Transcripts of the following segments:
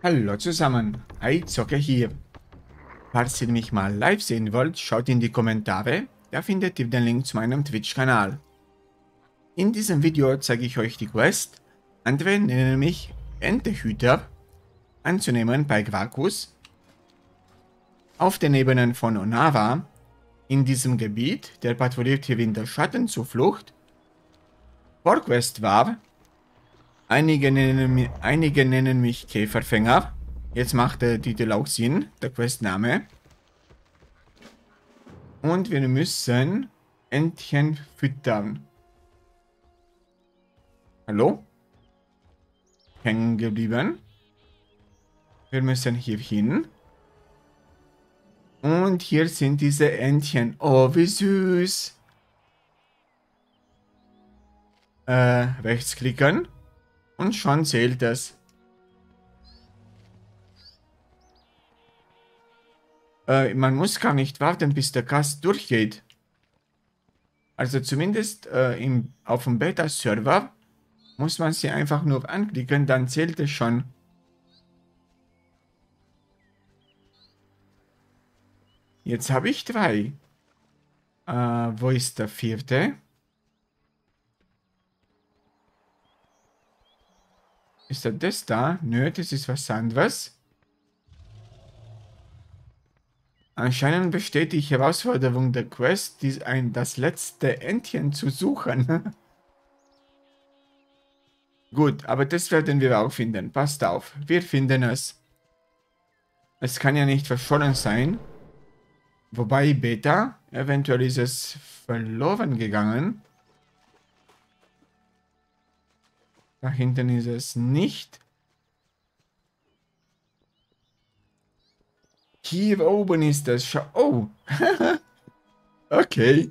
Hallo zusammen, Eizocke hier. Falls ihr mich mal live sehen wollt, schaut in die Kommentare, da findet ihr den Link zu meinem Twitch-Kanal. In diesem Video zeige ich euch die Quest, andere nennen mich Entehüter, anzunehmen bei Quarkus, auf den Ebenen von Onava. In diesem Gebiet, der patrouilliert hier in der Schattenzuflucht, Vorquest war, einige nennen mich Käferfänger. Jetzt macht der Titel auch Sinn, der Questname. Und wir müssen Entchen füttern. Hallo? Hängen geblieben. Wir müssen hier hin. Und hier sind diese Entchen. Oh, wie süß. Rechtsklicken. Und schon zählt es. Man muss gar nicht warten, bis der Cast durchgeht. Also zumindest auf dem Beta-Server muss man sie einfach nur anklicken, dann zählt es schon. Jetzt habe ich 3. Wo ist der 4.? Ist das da? Nö, das ist was anderes. Anscheinend besteht die Herausforderung der Quest, das letzte Entchen zu suchen. Gut, aber das werden wir auch finden. Passt auf, wir finden es. Es kann ja nicht verschollen sein. Wobei Beta, eventuell ist es verloren gegangen. Da hinten ist es nicht. Hier oben ist es. Oh! Okay.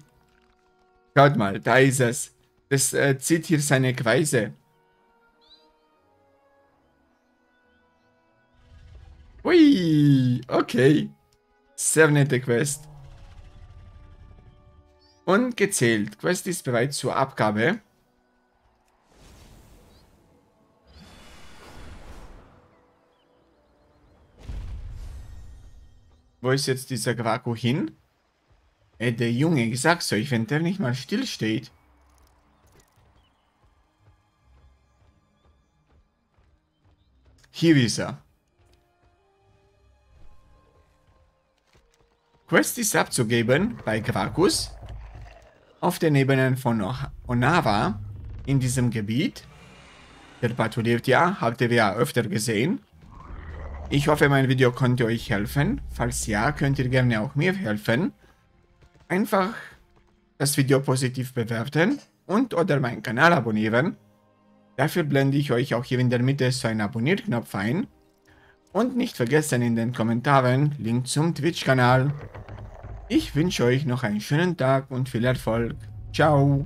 Schaut mal, da ist es. Das zieht hier seine Kreise. Ui! Okay. Sehr nette Quest. Und gezählt. Quest ist bereit zur Abgabe. Wo ist jetzt dieser Quarku hin? Der Junge, ich sag's euch, wenn der nicht mal still steht. Hier ist er. Quest ist abzugeben bei Graukus auf den Ebenen von Onava in diesem Gebiet. Der patrouilliert ja, habt ihr ja öfter gesehen. Ich hoffe, mein Video konnte euch helfen. Falls ja, könnt ihr gerne auch mir helfen. Einfach das Video positiv bewerten und oder meinen Kanal abonnieren. Dafür blende ich euch auch hier in der Mitte so einen Abonnierknopf ein. Und nicht vergessen in den Kommentaren Link zum Twitch-Kanal. Ich wünsche euch noch einen schönen Tag und viel Erfolg. Ciao!